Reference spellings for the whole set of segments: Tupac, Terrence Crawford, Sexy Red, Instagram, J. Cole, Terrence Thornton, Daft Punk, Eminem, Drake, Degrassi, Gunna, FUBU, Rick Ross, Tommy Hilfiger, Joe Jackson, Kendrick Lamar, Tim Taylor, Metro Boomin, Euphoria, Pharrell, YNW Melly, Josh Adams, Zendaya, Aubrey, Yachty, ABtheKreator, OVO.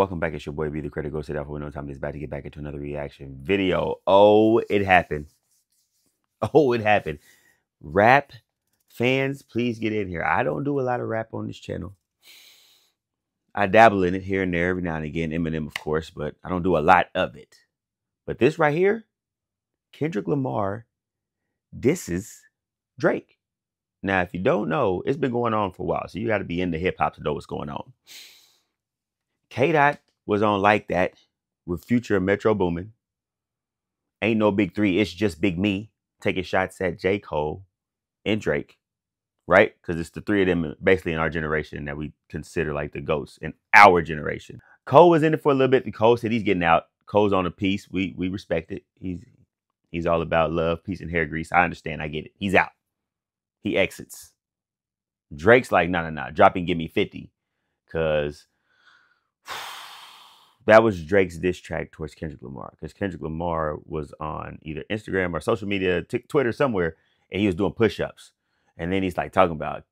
Welcome back. It's your boy, ABtheKreator. Go sit down for no time. It's about to get back into another reaction video. Oh, it happened. Oh, it happened. Rap fans, please get in here. I don't do a lot of rap on this channel. I dabble in it here and there every now and again. Eminem, of course, but I don't do a lot of it. But this right here, Kendrick Lamar disses Drake. Now, if you don't know, it's been going on for a while, so you got to be into hip-hop to know what's going on. K-Dot was on Like That with Future and Metro Boomin. Ain't No Big Three, It's Just Big Me. Taking shots at J. Cole and Drake, right? Because it's the three of them basically in our generation that we consider like the GOATs in our generation. Cole was in it for a little bit. Cole said he's getting out. Cole's on a piece. We respect it. He's all about love, peace, and hair grease. I understand. I get it. He's out. He exits. Drake's like, no. Drop and give me 50. Because that was Drake's diss track towards Kendrick Lamar. Because Kendrick Lamar was on either Instagram or social media, Twitter somewhere, and he was doing push-ups. And then he's like talking about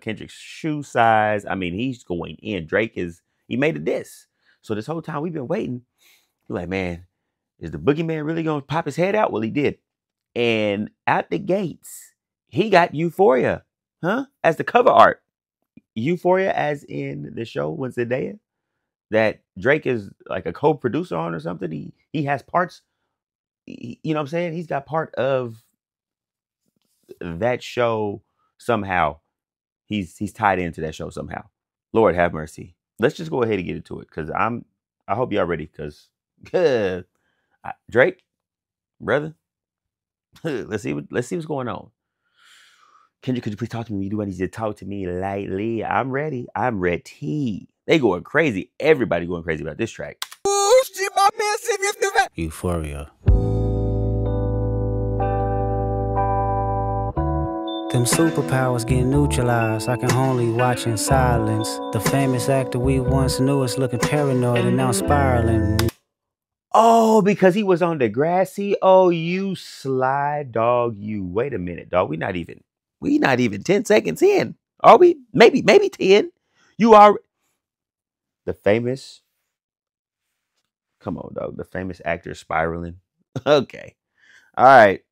Kendrick's shoe size. I mean, he's going in. He made a diss. So this whole time we've been waiting. We're like, man, is the boogeyman really going to pop his head out? Well, he did. And out the gates, he got Euphoria, as the cover art. Euphoria as in the show with Zendaya, that Drake is like a co-producer on or something. He has parts, you know what I'm saying? He's got part of that show somehow. He's tied into that show somehow. Lord have mercy. Let's just go ahead and get into it, because I hope y'all ready, because Drake, brother, let's see what's going on. Kendrick, could you please talk to me? You do what you need to talk to me lightly. I'm ready. I'm ready. They going crazy. Everybody going crazy about this track. Euphoria. Them superpowers get neutralized. I can only watch in silence. The famous actor we once knew is looking paranoid and now spiraling. Oh, because he was on Degrassi. Oh, you sly dog. You wait a minute, dog. We not even 10 seconds in. Are we? Maybe 10. You are the famous. Come on, dog. The famous actor spiraling. Okay. All right.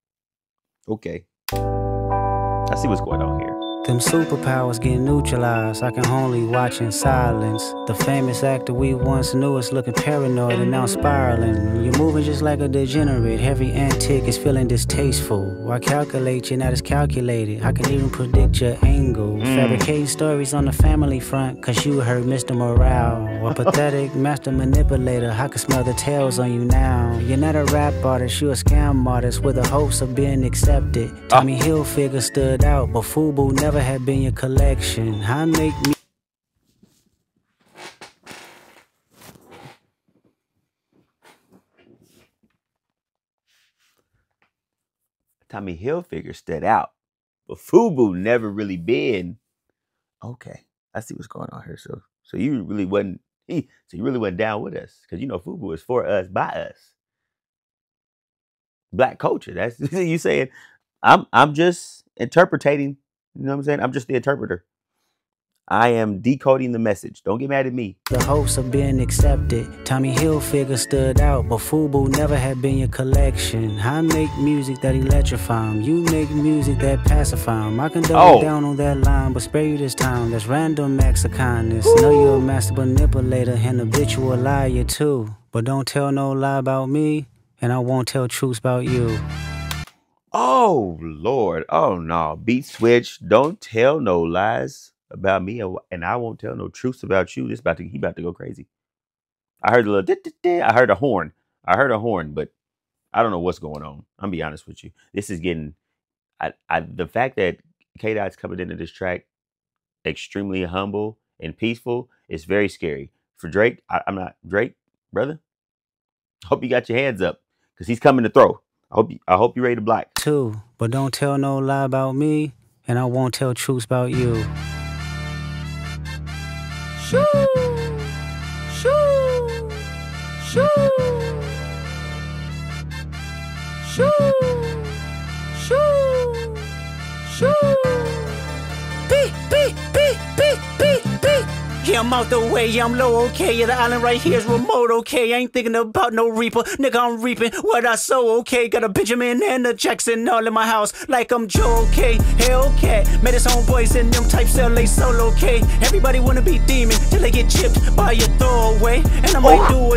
Okay. I see what's going on here. Them superpowers get neutralized. I can only watch in silence. The famous actor we once knew is looking paranoid and now spiraling. You're moving just like a degenerate. Every antic is feeling distasteful. I calculate you, not as calculated. I can even predict your angle. Fabricating stories on the family front, cause you heard Mr. Morale. A pathetic master manipulator. I can smell the tails on you now. You're not a rap artist, you're a scam artist with the hopes of being accepted. Tommy Hilfiger stood out, but FUBU never had been your collection. I make me. Tommy Hilfiger stood out, but FUBU never really been. Okay, I see what's going on here. So you really wasn't. So you really went down with us, because you know FUBU is for us, by us. Black culture. That's you saying. I'm just interpreting. You know what I'm saying? I'm just the interpreter. I am decoding the message. Don't get mad at me. The hopes of being accepted. Tommy Hilfiger stood out, but FUBU never had been your collection. I make music that electrify him. You make music that pacify him. I can double down on that line, but spare you this time. That's random acts of kindness. Know you're a master manipulator and habitual liar too. But don't tell no lie about me, and I won't tell truths about you. Oh, Lord. Oh, no. Beat switch. Don't tell no lies about me, and I won't tell no truths about you. He about to go crazy. I heard a little... I heard a horn. But I don't know what's going on. I'm going to be honest with you. This is getting... the fact that K-Dot's coming into this track extremely humble and peaceful is very scary. For Drake, I'm not... Drake, brother, hope you got your hands up, because he's coming to throw. I hope you're ready to block. Too, but don't tell no lie about me, and I won't tell truths about you. Shoo! Shoo! Shoo! Shoo! Shoo! Shoo! Beep, beep, beep, beep, beep, beep. Yeah, I'm out the way, I'm low, okay. Yeah, the island right here is remote, okay. I ain't thinking about no reaper, nigga, I'm reaping what I sow, okay. Got a Benjamin and a Jackson all in my house, like I'm Joe, okay. Hellcat, met his homeboys in them types LA solo, okay. Everybody wanna be demon till they get chipped by your throwaway, and I might do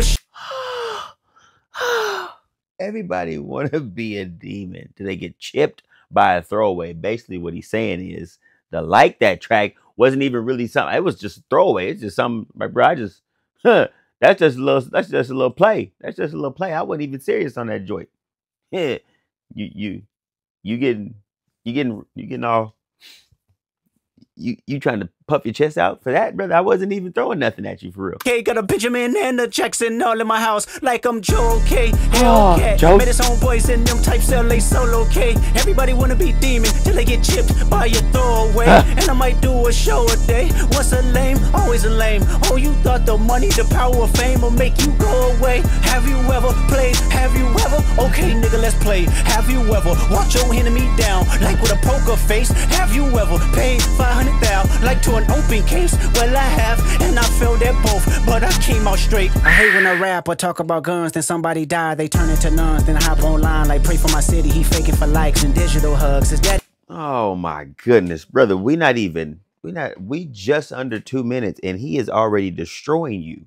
a Everybody wanna be a demon till they get chipped by a throwaway. Basically what he's saying is the like that track wasn't even really something. It was just a throwaway. It's just something, my bro. That's just a little play. That's just a little play. I wasn't even serious on that joint. Yeah. You trying to puff your chest out for that, brother? I wasn't even throwing nothing at you, for real. Okay, got a Benjamin and a Jackson all in my house, like I'm Joe, okay. Hellcat, met his homeboys in them types LA solo, okay. Everybody wanna be demon till they get chipped by your throwaway. And I might do a show a day. What's a lame? Always a lame. Oh, you thought the money, the power of fame will make you go away. Have you ever played? Have you ever? Okay, nigga, let's play. Have you ever watch your enemy down, like with a poker face? Have you ever paid 500,000, like to an open case? Well, I have, and I failed at both, but I came out straight. I hate when a rapper talk about guns, then somebody die, they turn into nuns, then I hop online like pray for my city, he faking for likes and digital hugs. Is that? Oh my goodness, brother, we just under 2 minutes, and he is already destroying you.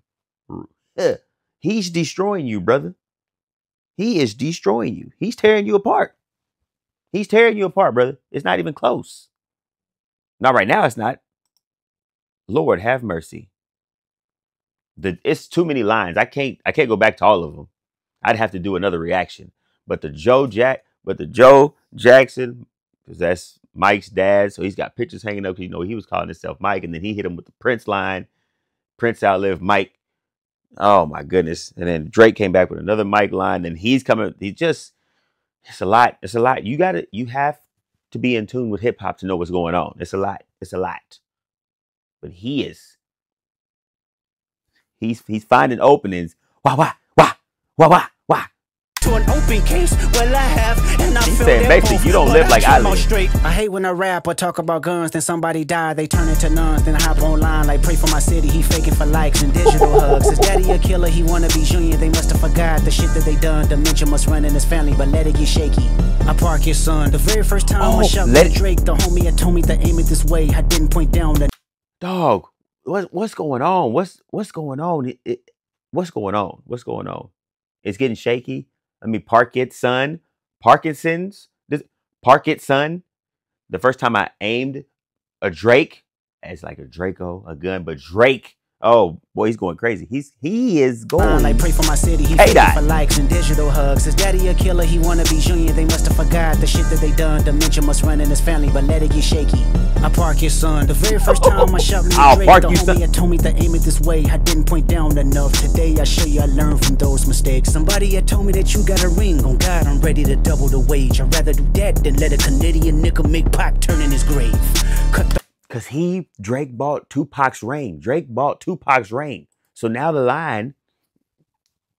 He's destroying you, brother. He is destroying you. He's tearing you apart. He's tearing you apart, brother. It's not even close. Not right now, it's not. Lord have mercy. It's too many lines. I can't go back to all of them. I'd have to do another reaction. But the Joe Jackson, because that's Mike's dad, so he's got pictures hanging up. You know, he was calling himself Mike, and then he hit him with the Prince line. Prince outlived Mike. Oh my goodness. And then Drake came back with another Mike line. Then he's coming. It's a lot. It's a lot. You have to be in tune with hip hop to know what's going on. It's a lot. It's a lot. But he is. He's finding openings. Wah wah wah wah wah wah. To an open case, well, I have, and I feel that basically you don't live like I live. Straight. I hate when a rapper talk about guns, then somebody die, they turn into nuns, then I hop online like pray for my city, he faking for likes and digital hugs. His daddy a killer, he wanna be junior, they must have forgot the shit that they done. Dementia must run in his family, but let it get shaky. I park your son. The very first time I shot Drake, the homie had told me to aim it this way. I didn't point down the dog. What's going on? What's going on? What's going on? What's going on? It's getting shaky. Let me park it, son. Parkinson's. Park it, son. The first time I aimed a Drake, it's like a Draco, a gun, but Drake. Oh boy, he's going crazy. He is going. Like pray for my city. He paid for likes and digital hugs. His daddy a killer. He wanna be junior. They must have forgot the shit that they done. Dementia must run in his family, but let it get shaky. I park your son. The very first time I shot me Drake, the homie had told me to aim it this way. I didn't point down enough. Today I show you I learned from those mistakes. Somebody had told me that you got a ring. On God, I'm ready to double the wage. I'd rather do that than let a Canadian nigga make Pac turn in his grave. Because Drake bought Tupac's reign. Drake bought Tupac's reign. So now the line,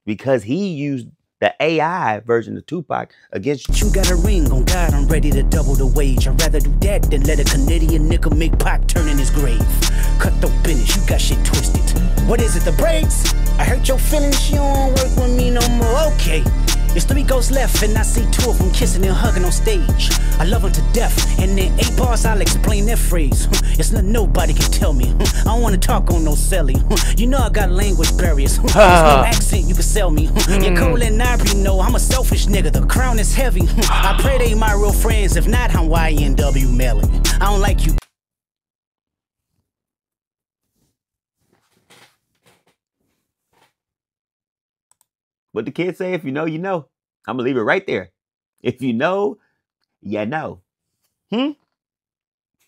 because he used the AI version of Tupac against you got a ring on God, I'm ready to double the wage. I'd rather do that than let a Canadian nigga make Pac turn in his grave. Cut the finish, you got shit twisted. What is it, the brakes? I hurt your feelings, you don't work with me no more, okay. There's 3 ghosts left, and I see 2 of them kissing and hugging on stage. I love them to death, and in 8 bars I'll explain that phrase. It's nothing nobody can tell me. I don't wanna talk on no celly. You know I got language barriers. There's no accent you can sell me. Yeah, Cole and Aubrey know I'm a selfish nigga. The crown is heavy. I pray they my real friends. If not, I'm YNW Melly. I don't like you. What the kids say, if you know, you know. I'm going to leave it right there. If you know, you know.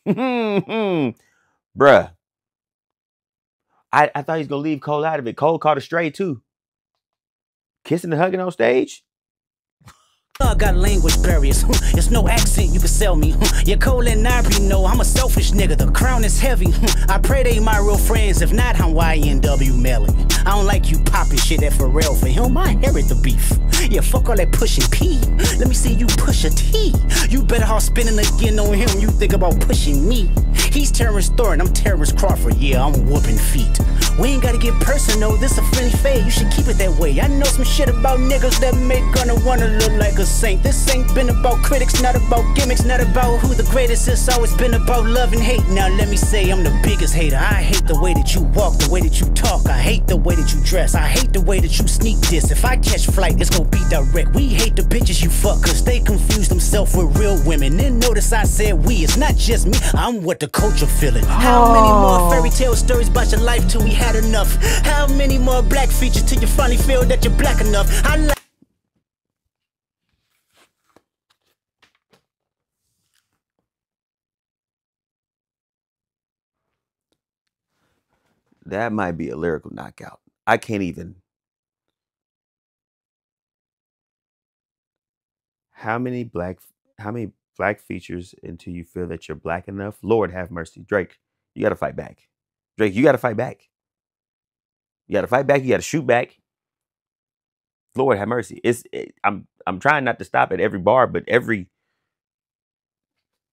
Bruh. I thought he was going to leave Cole out of it. Cole caught a stray, too. Kissing and hugging on stage? y'all got language barriers. It's no accent you can sell me. Yeah, Cole and Aubrey know I'm a selfish nigga. The crown is heavy. I pray they my real friends. If not, I'm YNW Melly. I don't like you popping shit at Pharrell. For him, I inherit the beef. Yeah, fuck all that pushing P. Let me see you push a T. You better off spinning again on him. You think about pushing me. He's Terrence Thornton, I'm Terrence Crawford. Yeah, I'm whooping feet. We ain't gotta get personal, this a friendly fade. You should keep it that way. I know some shit about niggas that make Gunna wanna look like a saint. This ain't been about critics, not about gimmicks, not about who the greatest is. It's always been about love and hate. Now let me say I'm the biggest hater. I hate the way that you walk, the way that you talk. I hate the way that you dress. I hate the way that you sneak this. If I catch flight, it's gonna be direct. We hate the bitches you fuck, cause they confuse themselves with real women. And notice I said we, it's not just me, I'm what the culture feeling. How many more fairy tale stories about your life till we had enough? How many more black features till you finally feel that you're black enough? I like that. Might be a lyrical knockout. I can't even. How many black features until you feel that you're black enough? Lord have mercy. Drake, you gotta fight back. Drake, you gotta fight back. You gotta fight back. You gotta shoot back. Lord have mercy. I'm trying not to stop at every bar, but every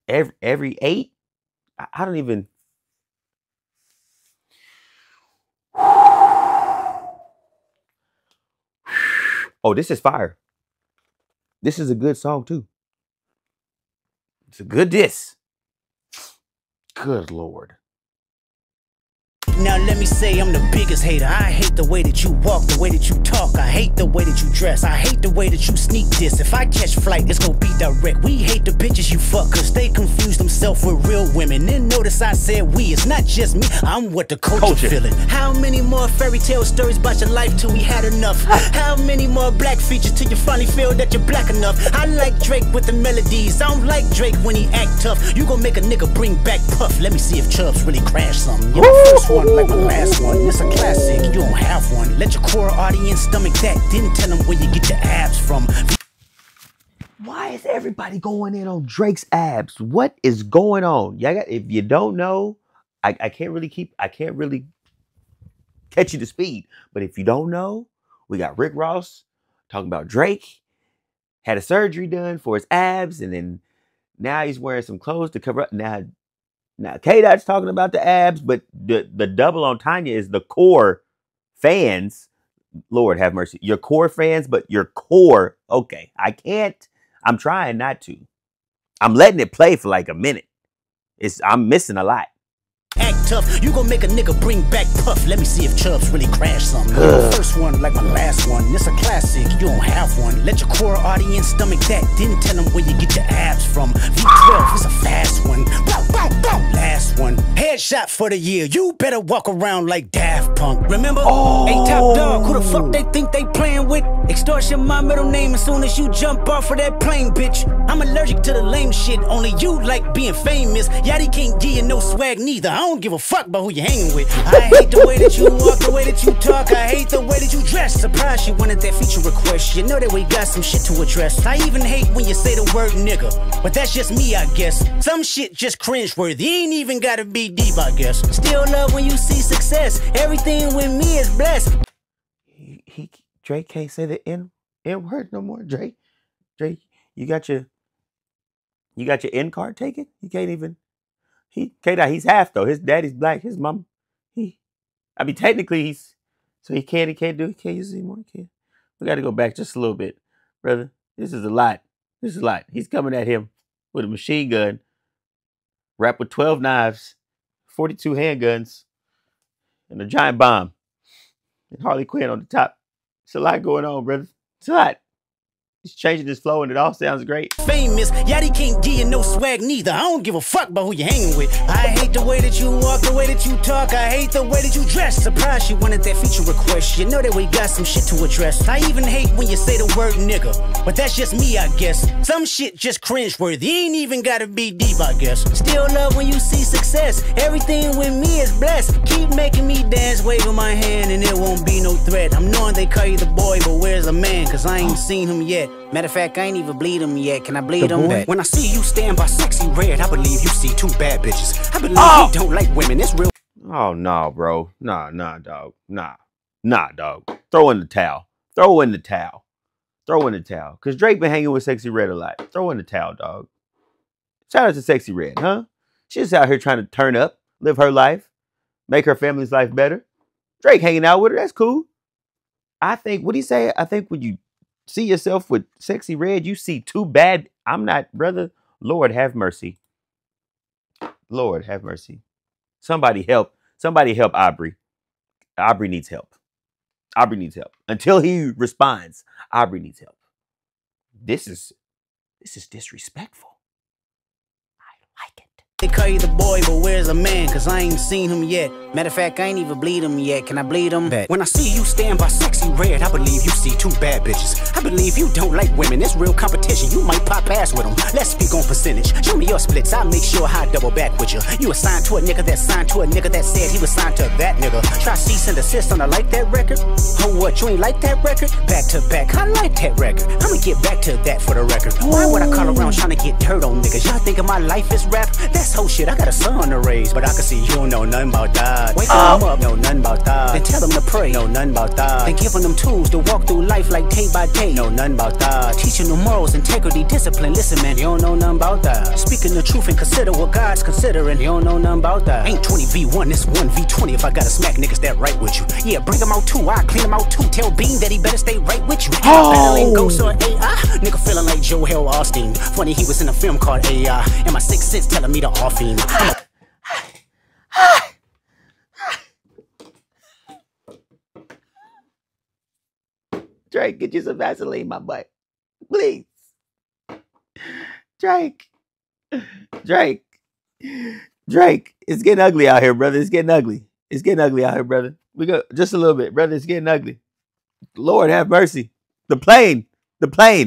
eight, I don't even. Oh, this is fire. This is a good song too. It's a good diss. Good Lord. Now let me say I'm the biggest hater. I hate the way that you walk, the way that you talk. I hate the way that you dress. I hate the way that you sneak this. If I catch flight, it's gonna be direct. We hate the bitches you fuck, cause they confuse themselves with real women. And notice I said we, it's not just me, I'm what the culture feeling. How many more fairy tale stories about your life till we had enough? How many more black features till you finally feel that you're black enough? I like Drake with the melodies. I don't like Drake when he act tough. You gon' make a nigga bring back Puff. Let me see if Chubbs really crashed something. You're the first one like my last one, it's a classic, you don't have one. Let your core audience stomach that, didn't tell them where you get your abs from. Why is everybody going in on Drake's abs? What is going on? Yeah, if you don't know, I can't really catch you to speed. But if you don't know, we got Rick Ross talking about Drake had a surgery done for his abs, and then now he's wearing some clothes to cover up. Now, K-Dot's talking about the abs, but the double on Tanya is the core fans. Lord have mercy. Your core fans, but your core. Okay, I can't. I'm trying not to. I'm letting it play for like a minute. I'm missing a lot. Act tough, you gon' make a nigga bring back Puff. Let me see if Chubbs really crashed something. You're the first one like my last one, it's a classic, you don't have one. Let your core audience stomach that, didn't tell them where you get your abs from. V12 is a fast one, bow, bow, bow. Last one, headshot for the year. You better walk around like Daft Punk. Remember, hey top dog, who the fuck they think they playing with? Extortion my middle name as soon as you jump off of that plane, bitch. I'm allergic to the lame shit, only you like being famous. Yachty can't give you no swag neither. I don't give a fuck about who you hanging with. I hate the way that you walk, the way that you talk. I hate the way that you dress. Surprise, you wanted that feature request. You know that we got some shit to address. I even hate when you say the word nigga, but that's just me, I guess. Some shit just cringeworthy. Ain't even gotta be deep, I guess. Still love when you see success. Everything with me is blessed. Drake can't say the N word no more. Drake, you got your N card taken. You can't even. K-Dot, he's half though. His daddy's black. His mom, technically he's, so he can't use it anymore. We got to go back just a little bit, brother. This is a lot. This is a lot. He's coming at him with a machine gun, wrapped with 12 knives, 42 handguns, and a giant bomb, and Harley Quinn on the top. It's a lot going on, brother. It's a lot. He's changing his flow and it all sounds great. Famous, Yachty can't give you no swag neither. I don't give a fuck about who you hanging with. I hate the way that you walk, the way that you talk. I hate the way that you dress. Surprise, you wanted that feature request. You know that we got some shit to address. I even hate when you say the word nigga, but that's just me, I guess. Some shit just cringeworthy. Ain't even gotta be deep, I guess. Still love when you see success. Everything with me is blessed. Keep making me dance, waving my hand, and it won't be no threat. I'm knowing they call you the boy, but where's the man? Cause I ain't seen him yet. Matter of fact, I ain't even bleed him yet. Can I bleed him? When I see you stand by Sexy Red, I believe you see two bad bitches. I believe you don't like women. It's real. Oh, no, bro. Nah, dog. Nah, dog. Throw in the towel. Throw in the towel. Because Drake been hanging with Sexy Red a lot. Throw in the towel, dog. Shout out to Sexy Red, huh? She's out here trying to turn up, live her life, make her family's life better. Drake hanging out with her. That's cool. I think, what'd he say? I think when you see yourself with Sexy Red, you see two bad. I'm not, brother. Lord, have mercy. Lord, have mercy. Somebody help. Somebody help Aubrey. Aubrey needs help. Aubrey needs help. Until he responds, Aubrey needs help. This is disrespectful. I like it. They call you the boy, but where's a man? Cause I ain't seen him yet. Matter of fact, I ain't even bleed him yet. Can I bleed him? When I see you stand by Sexy Red, I believe you see two bad bitches. I believe you don't like women. It's real competition. You might pop ass with them. Let's speak on percentage. Show me your splits. I'll make sure I double back with you. You assigned to a nigga that signed to a nigga that said he was signed to that nigga. Try cease and desist on a like that record. Oh, what? You ain't like that record? Back to back. I like that record. I'ma get back to that for the record. Why would I call around trying to get dirt on niggas? Y'all thinking my life is rap? That's oh shit, I got a son to raise, but I can see you don't know nothing about that. Wake them up, know nothing about that. Then tell them to pray, know nothing about that. Then giving them tools to walk through life like day by day, know nothing about that. Teaching them morals, integrity, discipline. Listen, man, you don't know nothing about that. Speaking the truth and consider what God's considering, you don't know nothing about that. Ain't 20v1, it's 1v20. If I gotta smack niggas that right with you, yeah, bring them out too. I clean them out too. Tell Bean that he better stay right with you. Battle ain't ghosts or AI. Nigga feeling like Joe Hell Austin. Funny, he was in a film called AI. And my sixth sense telling me to. Drake, get you some Vaseline, my butt. Please. Drake, it's getting ugly out here, brother. It's getting ugly out here, brother. We go just a little bit, brother. It's getting ugly. Lord have mercy. The plane. 20v1,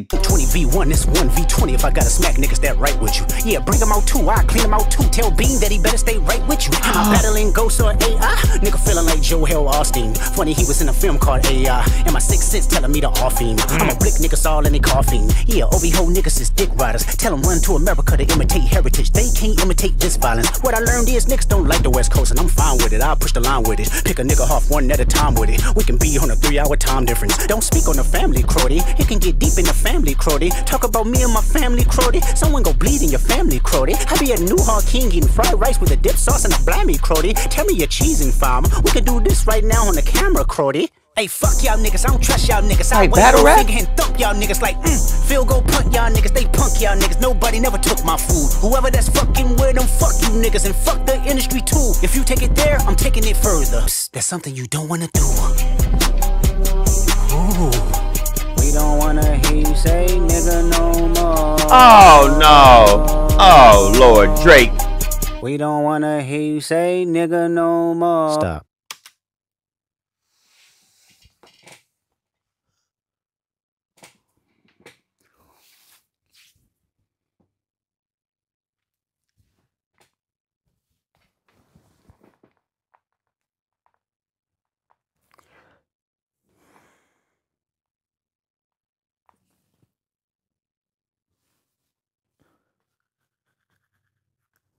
it's 1v20. If I gotta smack niggas that right with you, yeah, bring them out too. I clean them out too. Tell Bean that he better stay right with you. I'm battling ghosts or AI. Nigga feeling like Joe Hell Austin. Funny, he was in a film called AI. And my sixth sense telling me to off him. I'ma blick niggas all in they coughing. Yeah, OVO niggas is dick riders. Tell them run to America to imitate heritage. They can't imitate this violence. What I learned is niggas don't like the West Coast, and I'm fine with it. I'll push the line with it. Pick a nigga off one at a time with it. We can be on a 3-hour time difference. Don't speak on the family, Crody. It can get deep in the family, Crody. Talk about me and my family, Crody. Someone go bleed in your family, Crody. I be at New Hawk King eating fried rice with a dip sauce and a blimey, Crody. Tell me your cheesing farm. We can do this right now on the camera, Crody. Hey, fuck y'all niggas, I don't trust y'all niggas. I battle rap and thump y'all niggas like field goal punt y'all niggas, they punk y'all niggas. Nobody never took my food. Whoever that's fucking with them, fuck you niggas and fuck the industry too. If you take it there, I'm taking it further. Psst, that's something you don't wanna do. Ooh. Don't wanna hear you say nigga no more. Oh no. Oh Lord, Drake. We don't wanna hear you say nigga no more. Stop.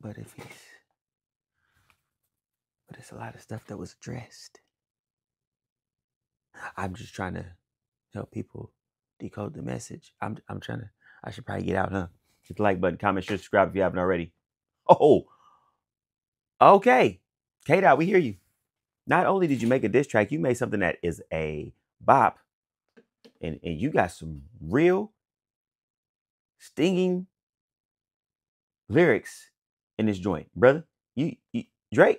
But it's a lot of stuff that was addressed. I'm just trying to help people decode the message. I'm trying to, I should probably get out, huh? Hit the like button, comment, share, subscribe if you haven't already. Oh, okay. K-Dot, we hear you. Not only did you make a diss track, you made something that is a bop. And you got some real stinging lyrics in this joint, brother. Drake,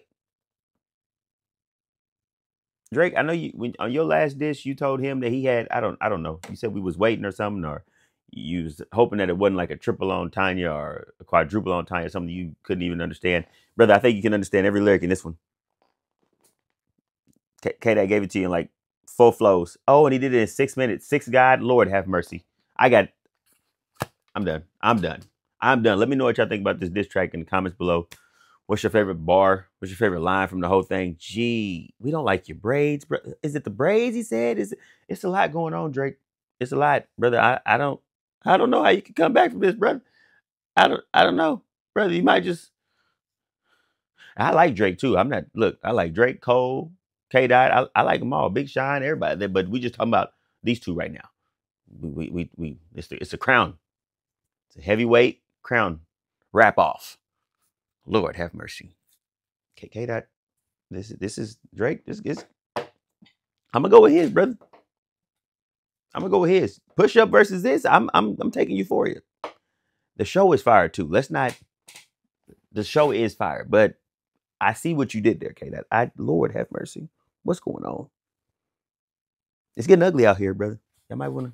I know you when on your last diss you told him that he had I don't know. You said we was waiting or something, or you was hoping that it wasn't like a triple on Tanya or a quadruple on Tanya, something you couldn't even understand. Brother, I think you can understand every lyric in this one. K-Dot gave it to you in like 4 flows. Oh, and he did it in 6 minutes. 6 God, Lord have mercy. I'm done. Let me know what y'all think about this diss track in the comments below. What's your favorite bar? What's your favorite line from the whole thing? Gee, we don't like your braids, bro. Is it the braids he said? It's a lot going on, Drake. It's a lot, brother. I don't I don't know how you can come back from this, brother. I don't know, brother. You might just. I like Drake too. I'm not. Look, I like Drake, Cole, K-Dot. I like them all. Big Sean, everybody. There, but we just talking about these two right now. It's a crown. It's a heavyweight crown wrap off. Lord have mercy. K-Dot. This is Drake. I'm gonna go with his, brother. I'm gonna go with his. Push Up versus this. I'm taking Euphoria. The show is fire too. Let's not. The show is fire, but I see what you did there, K-Dot. Lord have mercy. What's going on? It's getting ugly out here, brother. I might wanna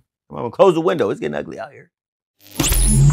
close the window. It's getting ugly out here.